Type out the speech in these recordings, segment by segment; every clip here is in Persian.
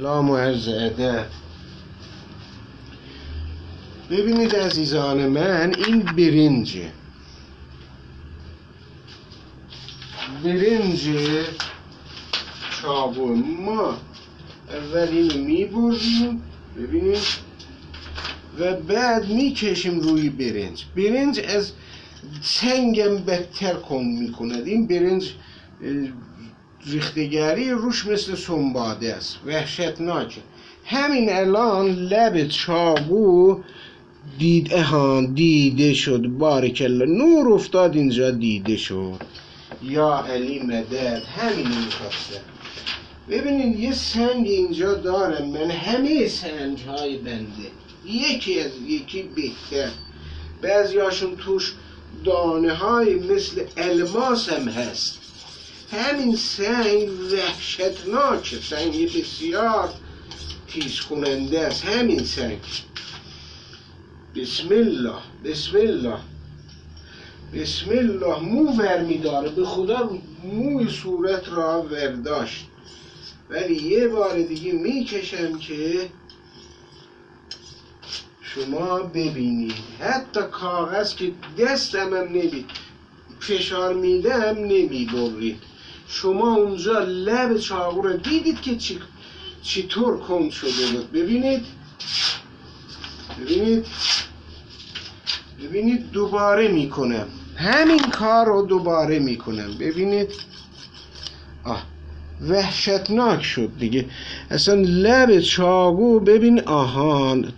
Selam عرض ادب. ببینید عزیزان من، این برنجه. برنج چابون ما اولین میبریم، ببینید، و بعد میکشیم روی برنج. برنج از سنگم بدتر کند میکند. این برنج ریختگری روش مثل سنباده است، وحشتناکه. همین الان لب چاقو دیده شد، بارکالله، نور افتاد اینجا، دیده شد. یا علی مدد، همین میخواستم. ببینید یه سنگ اینجا دارم من، همه سنگ های بنده یکی از یکی بهتر. بعضی هاشون توش دانه های مثل الماس هم هست. همین سنگ وحشتناکه، سنگ بسیار تیز کننده است. همین سنگ، بسم الله بسم الله بسم الله، مو ور میداره، به خدا موی صورت را ورداشت. ولی یه بار دیگه میکشم که شما ببینید، حتی کاغذ که دستم هم فشار میدم نمیبرید. شما اونجا لب چاقو رو دیدید که چطور کند شده بود. ببینید ببینید ببینید، دوباره میکنم همین کار رو، دوباره میکنم. ببینید، وحشتناک شد دیگه، اصلا لب چاقو ببین، آهان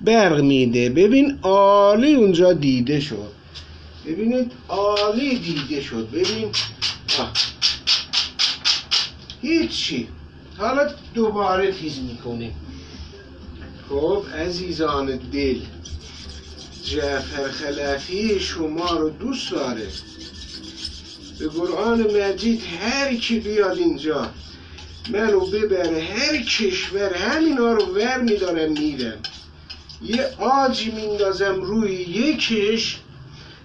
برق میده. ببین عالی اونجا دیده شد، ببینید عالی دیده شد. ببین هیچی. حالا دوباره تیز میکنه. خب عزیزان دل، جعفر خلفی شما رو دوست داره. به قرآن مجید هر کی بیاد اینجا منو ببره هر کشور، همینا رو ور میدارم میرم. یه آجی میندازم روی یکش،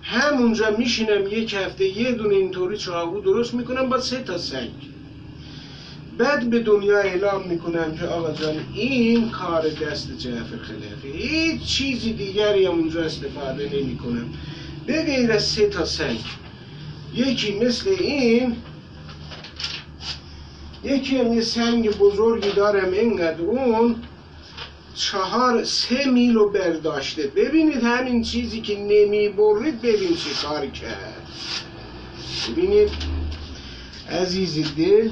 همونجا میشینم یک هفته، یه دونه اینطوری چاقو درست میکنم با 3 تا سنگ. بعد به دنیا اعلام میکنم که آقا جان، این کار دست جعفر خلفی، هیچ چیزی دیگری هم اونجا استفاده نمیکنم به غیر از 3 تا سنگ. یکی مثل این، یکی هم یه سنگ بزرگی دارم اینقدر، اون 3 میل رو برداشته. ببینید همین چیزی که نمیبرید، ببین چه کار کرد. ببینید عزیزی دل،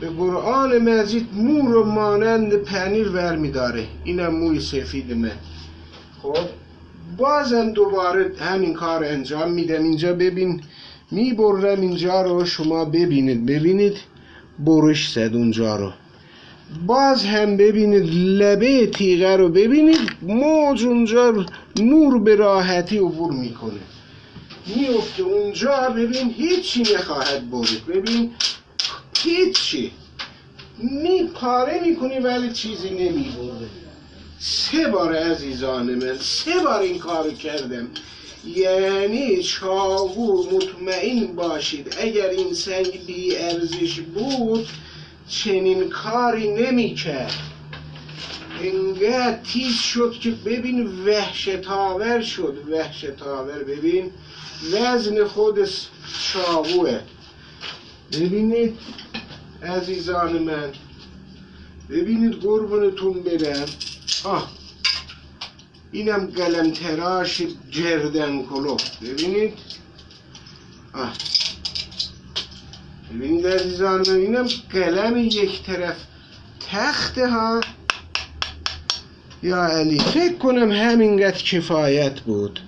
به قرآن مجید مو رو مانند پنیر ور میداره. اینم موی سفید من. خب بازم دوباره همین کار انجام میدم. اینجا ببین میبرم، اینجا رو شما ببینید، ببینید برش زد اونجا رو. باز هم ببینید لبه تیغه رو، ببینید موج اونجا نور به راحتی عبور میکنه، میفته اونجا. ببین هیچی نخواهد برد، ببین هیچی، پاره میکنی ولی چیزی نمیبرده. 3 بار عزیزان من، 3 بار این کار کردم. یعنی چاقو مطمئن باشید، اگر این سنگ بی ارزش بود چنین کاری نمیکرد. انقدر تیز شد که ببین وحشت‌آور شد، وحشت‌آور. ببین وزن خود چاقوه. ببینید عزیزان من، ببینید قربونتون برم. اینم قلم تراش گردن کلو. ببینید ببینید عزیزان من، اینم قلم یک طرف تخته ها. یا علی، فکر کنم همینقدر کفایت بود.